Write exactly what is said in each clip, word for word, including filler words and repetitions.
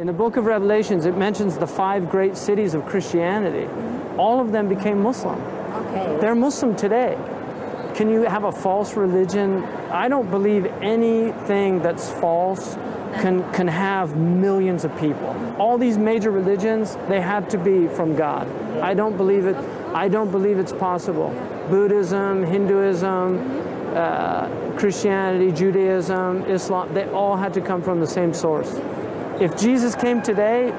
In the book of Revelations, it mentions the five great cities of Christianity. All of them became Muslim. Okay. They're Muslim today. Can you have a false religion? I don't believe anything that's false can, can have millions of people. All these major religions, they have to be from God. I don't believe it. I don't believe it's possible. Buddhism, Hinduism, uh, Christianity, Judaism, Islam, they all had to come from the same source. If Jesus came today,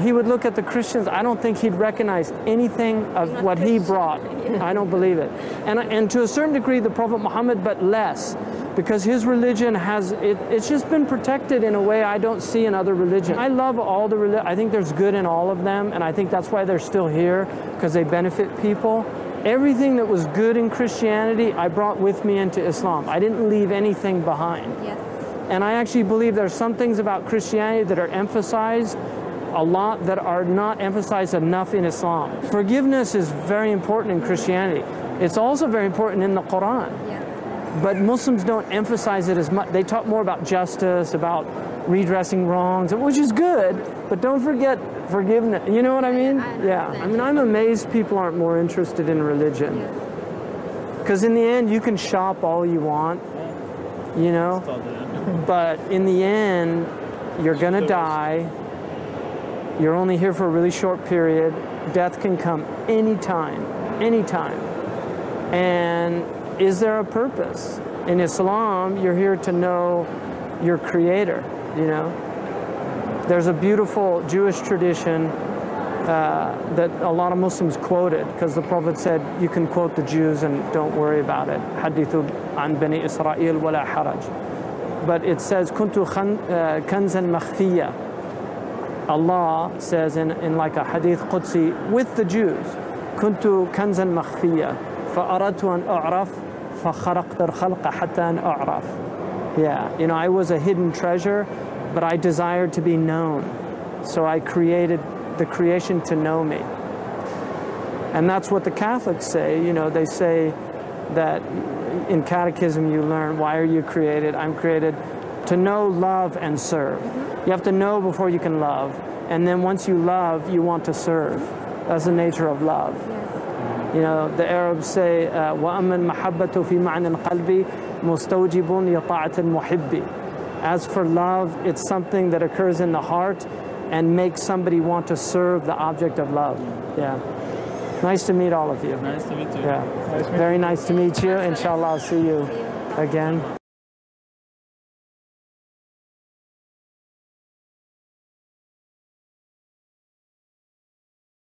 he would look at the Christians. I don't think he'd recognize anything of what he brought. I don't believe it. And, and to a certain degree, the Prophet Muhammad, but less, because his religion has, it, it's just been protected in a way I don't see in other religions. I love all the religions. I think there's good in all of them, and I think that's why they're still here, because they benefit people. Everything that was good in Christianity, I brought with me into Islam. I didn't leave anything behind. Yes. And I actually believe there's some things about Christianity that are emphasized a lot that are not emphasized enough in Islam. Forgiveness is very important in Christianity. It's also very important in the Quran. Yeah. But Muslims don't emphasize it as much. They talk more about justice, about redressing wrongs, which is good, but don't forget forgiveness. You know what I mean? I, I yeah. I mean, I'm amazed people aren't more interested in religion. Because in the end, you can shop all you want, you know? But in the end, you're gonna die. You're only here for a really short period. Death can come anytime, anytime. And is there a purpose? In Islam, you're here to know your Creator, you know? There's a beautiful Jewish tradition uh, that a lot of Muslims quoted, because the Prophet said, you can quote the Jews and don't worry about it. Hadithu an bani Israel wala haraj. But it says, kuntu kanzan makhfiya. Allah says in, in like a hadith qudsi with the Jews, kuntu kanzan makhfiya fa'aradtu an a'raf fakharaqtu al-khalqa hatta an a'raf. Yeah, you know, I was a hidden treasure, but I desired to be known. So I created the creation to know me. And that's what the Catholics say, you know, they say that in catechism you learn, why are you created? I'm created to know, love, and serve. You have to know before you can love. And then once you love, you want to serve. That's the nature of love. Yes. You know, the Arabs say, وَأَمَّا الْمَحَبَّةُ فِي مَعْنَى الْقَلْبِ مُسْتَوْجِبٌ لِطَاعَةِ الْمُحِبِّ. As for love, it's something that occurs in the heart and makes somebody want to serve the object of love. Yeah. Nice to meet all of you. Nice to meet you. Yeah. Nice to meet you. Very nice to meet you. Inshallah, I'll see you again.